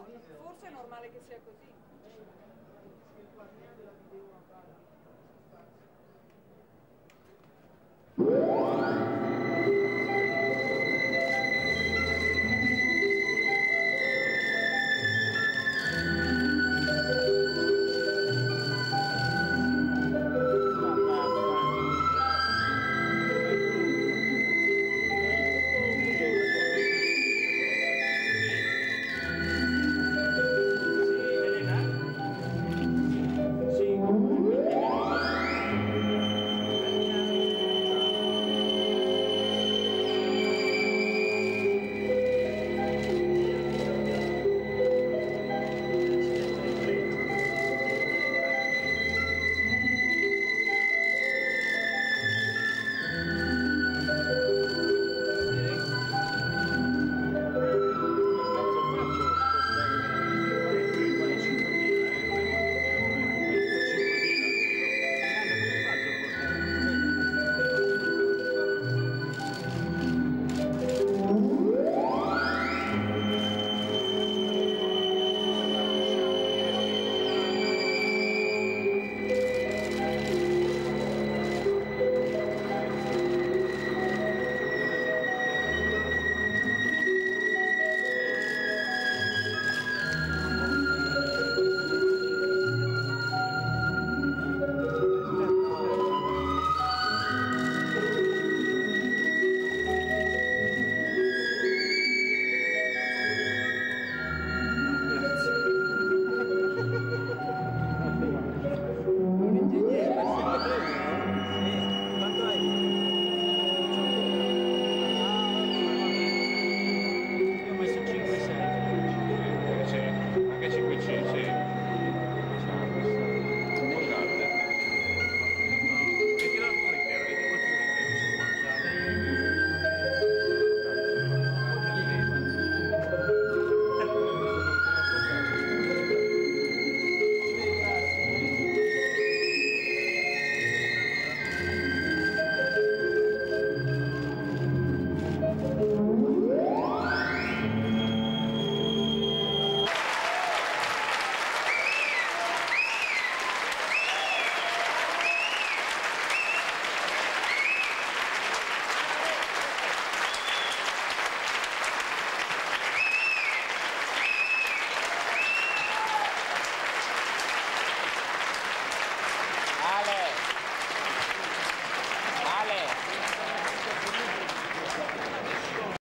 Forse è normale che sia così.